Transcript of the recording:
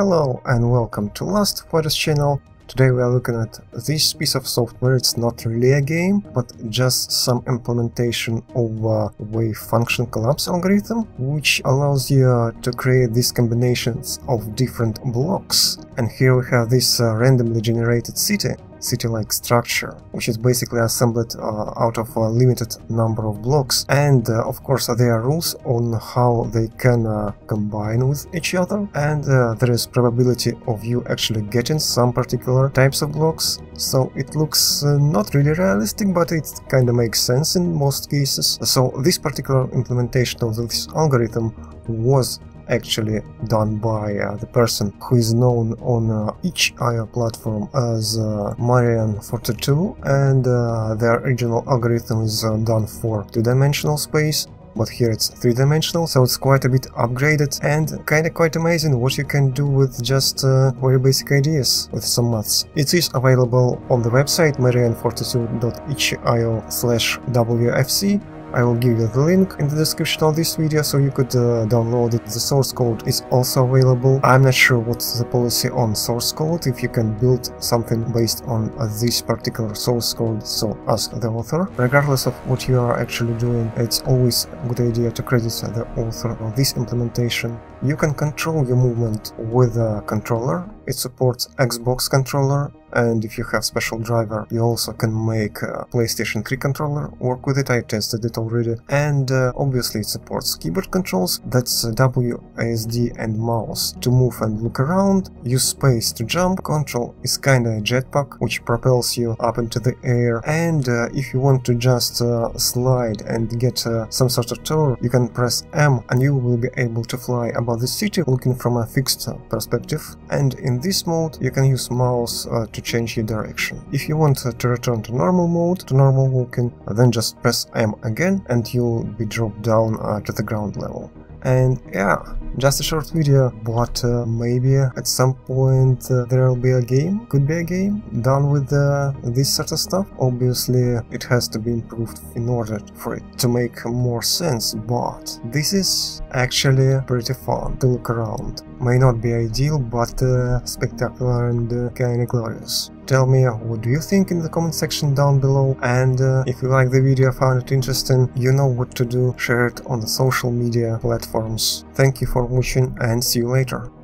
Hello and welcome to LastofAvari's channel. Today we are looking at this piece of software. It's not really a game, but just some implementation of wave function collapse algorithm, which allows you to create these combinations of different blocks. And here we have this randomly generated city-like structure, which is basically assembled out of a limited number of blocks, and of course there are rules on how they can combine with each other, and there is probability of you actually getting some particular types of blocks. So it looks not really realistic, but it kind of makes sense in most cases. So this particular implementation of this algorithm was actually done by the person who is known on itch.io platform as Marian42, and their original algorithm is done for two-dimensional space, but here it's three-dimensional, so it's quite a bit upgraded and quite amazing what you can do with just very basic ideas with some maths. It is available on the website marian42.itch.io/wfc. I will give you the link in the description of this video, so you could download it. The source code is also available. I'm not sure what's the policy on source code, if you can build something based on this particular source code, so ask the author. Regardless of what you are actually doing, it's always a good idea to credit the author of this implementation. You can control your movement with a controller. It supports Xbox controller, and if you have special driver, you also can make a PlayStation 3 controller work with it. I tested it already, and obviously it supports keyboard controls, that's W, ASD and mouse to move and look around, use space to jump. Control is kinda a jetpack which propels you up into the air, and if you want to just slide and get some sort of tour, you can press M and you will be able to fly above the city looking from a fixed perspective, and in this mode you can use mouse to change your direction. If you want to return to normal mode, to normal walking, then just press M again and you'll be dropped down to the ground level. And yeah, just a short video, but maybe at some point there'll be a game, could be a game done with this sort of stuff. Obviously it has to be improved in order for it to make more sense, but this is actually pretty fun to look around. May not be ideal, but spectacular and kinda glorious. Tell me what do you think in the comment section down below, and if you like the video, found it interesting, you know what to do, share it on the social media platforms. Thank you for watching and see you later.